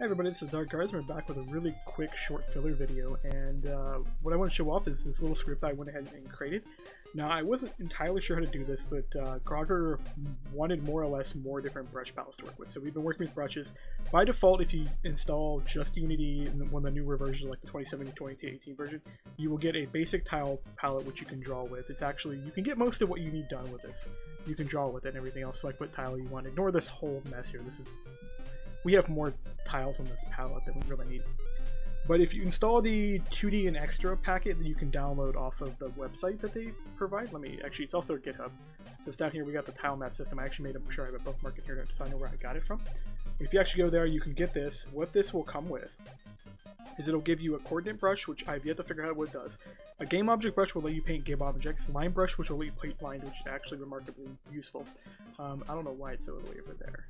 Hey everybody, this is Dark Guardsman back with a really quick short filler video, and what I want to show off is this little script I went ahead and created. Now I wasn't entirely sure how to do this, but Groger wanted more or less more different brush palettes to work with, so we've been working with brushes. By default, if you install just Unity in one of the newer versions like the 2017 to 2018 version, you will get a basic tile palette which you can draw with. It's actually, you can get most of what you need done with this. You can draw with it and everything else, select what tile you want. Ignore this whole mess here. We have more tiles on this palette than we really need. But if you install the 2D and Extra packet that you can download off of the website that they provide, it's off their GitHub. So it's down here, we got the Tile Map system. I actually made sure I have a bookmark in here so I know where I got it from. But if you actually go there, you can get this. What this will come with is it'll give you a coordinate brush, which I've yet to figure out what it does. A game object brush will let you paint game objects. Line brush, which will let you paint lines, which is actually remarkably useful. I don't know why it's so way over there.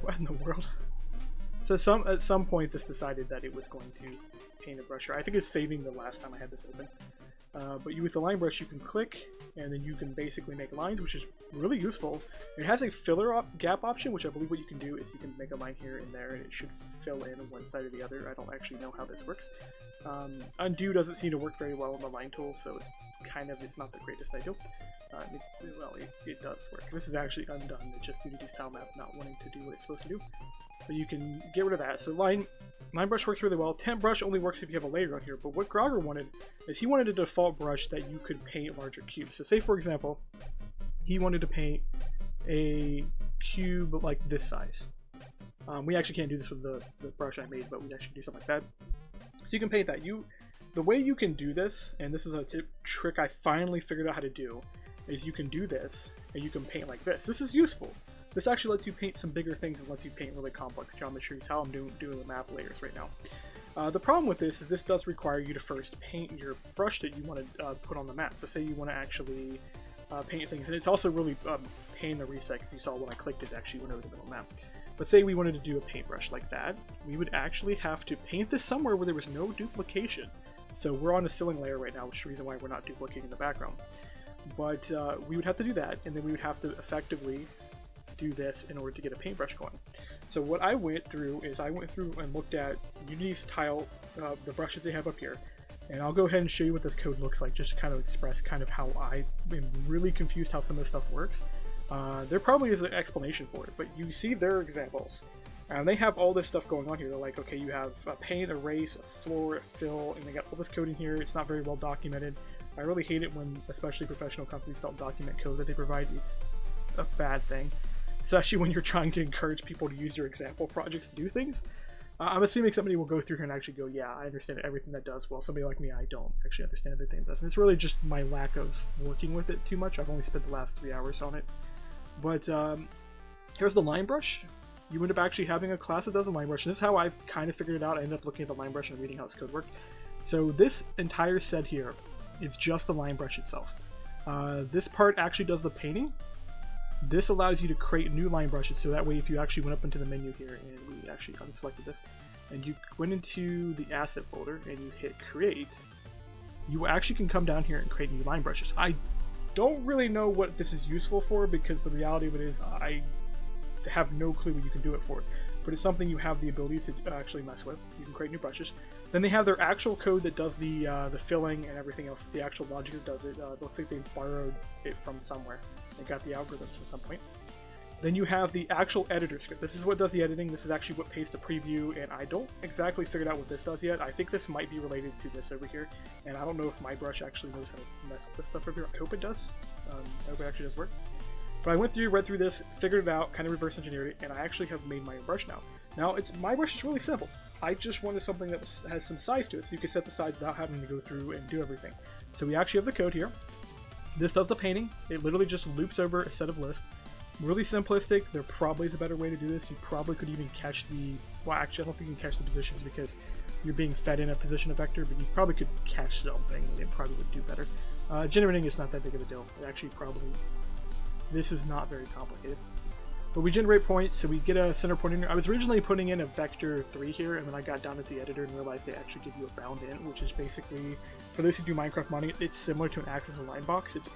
What in the world? So at some point this decided that it was going to paint a brusher. I think it's saving the last time I had this open. But with the line brush you can click and then you can basically make lines, which is really useful. It has a filler gap option, which I believe what you can do is you can make a line here and there and it should fill in one side or the other. I don't actually know how this works. Undo doesn't seem to work very well on the line tool, so it's not the greatest ideal. It does work. This is actually undone. It's just Unity's Tile Map not wanting to do what it's supposed to do. But you can get rid of that. So line brush works really well. Temp brush only works if you have a layer on here. But what Groger wanted is he wanted a default brush that you could paint larger cubes. So say for example, he wanted to paint a cube like this size. We actually can't do this with the brush I made, but we actually do something like that. So you can paint that. The way you can do this, and this is a trick I finally figured out how to do, is you can do this and you can paint like this. This is useful. This actually lets you paint some bigger things and lets you paint really complex geometries. How I'm doing the map layers right now. The problem with this is this does require you to first paint your brush that you want to put on the map. So say you want to actually paint things, and it's also really a pain in the reset because you saw when I clicked it actually went over the middle map. But say we wanted to do a paintbrush like that, we would actually have to paint this somewhere where there was no duplication. So we're on a ceiling layer right now, which is the reason why we're not duplicating the background. But we would have to do that, and then we would have to effectively do this in order to get a paintbrush going. So what I went through is I went through and looked at Unity's tile, the brushes they have up here, and I'll go ahead and show you what this code looks like, just to kind of express kind of how I am really confused how some of this stuff works. There probably is an explanation for it, but you see their examples. And they have all this stuff going on here. They're like, okay, you have a paint, erase, a floor, fill, and they got all this code in here. It's not very well documented. I really hate it when, especially professional companies, don't document code that they provide. It's a bad thing, especially when you're trying to encourage people to use your example projects to do things. I'm assuming somebody will go through here and actually go, yeah, I understand everything that does well. Somebody like me, I don't actually understand everything that does. And it's really just my lack of working with it too much. I've only spent the last 3 hours on it. But here's the line brush. You end up actually having a class that does a line brush. And this is how I've kind of figured it out. I ended up looking at the line brush and reading how this code worked. So this entire set here is just the line brush itself. This part actually does the painting. This allows you to create new line brushes. So that way, if you actually went up into the menu here, and we actually unselected this, and you went into the asset folder and you hit create, you actually can come down here and create new line brushes. I don't really know what this is useful for, because the reality of it is I have no clue what you can do it for, but it's something you have the ability to actually mess with. You can create new brushes. Then they have their actual code that does the filling and everything else. It's the actual logic that does it. It looks like they borrowed it from somewhere. They got the algorithms from some point. Then you have the actual editor script. This is what does the editing. This is actually what pays the preview, and I don't exactly figured out what this does yet. I think this might be related to this over here, and I don't know if my brush actually knows how to mess with this stuff over here. I hope it does. I hope it actually does work. But I went through, read through this, figured it out, kind of reverse engineered it, and I actually have made my brush now. Now, my brush is really simple. I just wanted something that has some size to it, so you can set the size without having to go through and do everything. So we actually have the code here. This does the painting. It literally just loops over a set of lists. Really simplistic. There probably is a better way to do this. You probably could even catch the... Well, actually, I don't think you can catch the positions because you're being fed in a position of vector, but you probably could catch something. It probably would do better. Generating is not that big of a deal. It actually probably... This is not very complicated. But we generate points, so we get a center point in here. I was originally putting in a vector 3 here, and then I got down at the editor and realized they actually give you a bound in, which is basically, for those who do Minecraft modding, it's similar to an axis and line box. It's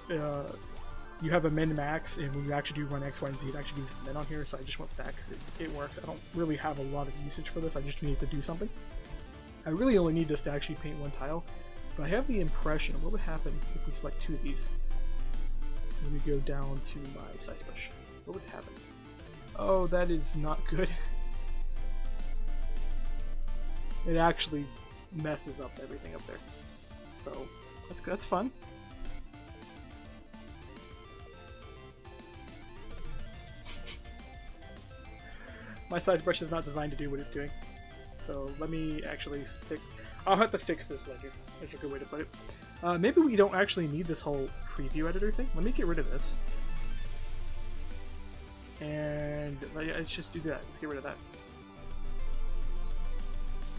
you have a min-max, and when you actually do run X, Y, and Z, it actually gives min on here, so I just went with that because it works. I don't really have a lot of usage for this, I just need to do something. I really only need this to actually paint one tile, but I have the impression of what would happen if we select two of these. Let me go down to my size brush. What would happen? Oh, that is not good. It actually messes up everything up there. So, that's good, that's fun. My size brush is not designed to do what it's doing. So let me actually fix... I'll have to fix this later. That's a good way to put it. Maybe we don't actually need this whole preview editor thing. Let me get rid of this. And let's just do that. Let's get rid of that.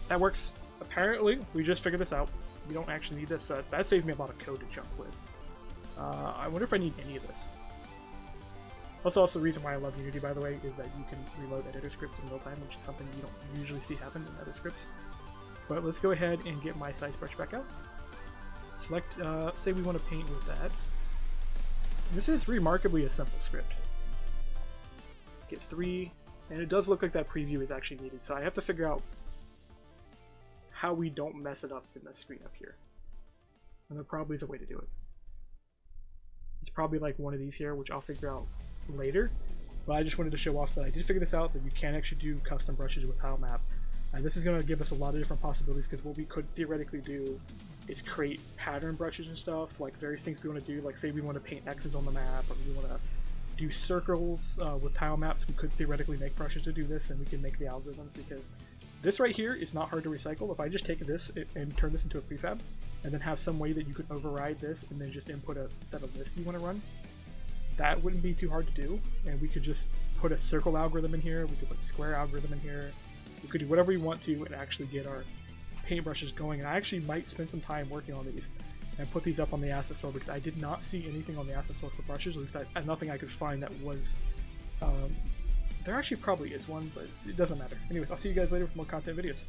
That works. Apparently, we just figured this out. We don't actually need this. That saves me a lot of code to jump with. I wonder if I need any of this. That's also the reason why I love Unity, by the way, is that you can reload editor scripts in real time, which is something you don't usually see happen in other scripts. But let's go ahead and get my size brush back out. Select, say we want to paint with that. This is remarkably a simple script. Get 3, and it does look like that preview is actually needed, so I have to figure out how we don't mess it up in the screen up here. And there probably is a way to do it. It's probably like one of these here, which I'll figure out later, but I just wanted to show off that I did figure this out, that you can actually do custom brushes with Tile Map, and this is going to give us a lot of different possibilities, because what we could theoretically do is create pattern brushes and stuff, like various things we want to do, like say we want to paint X's on the map, or we want to do circles with tile maps. We could theoretically make brushes to do this, and we can make the algorithms, because this right here is not hard to recycle. If I just take this and turn this into a prefab, and then have some way that you could override this, and then just input a set of lists you want to run, that wouldn't be too hard to do, and we could just put a circle algorithm in here, we could put a square algorithm in here, we could do whatever we want to and actually get our paintbrushes going. And I actually might spend some time working on these and put these up on the Asset Store, because I did not see anything on the Asset Store for brushes, at least nothing I could find that was... there actually probably is one, but it doesn't matter. Anyways, I'll see you guys later for more content videos.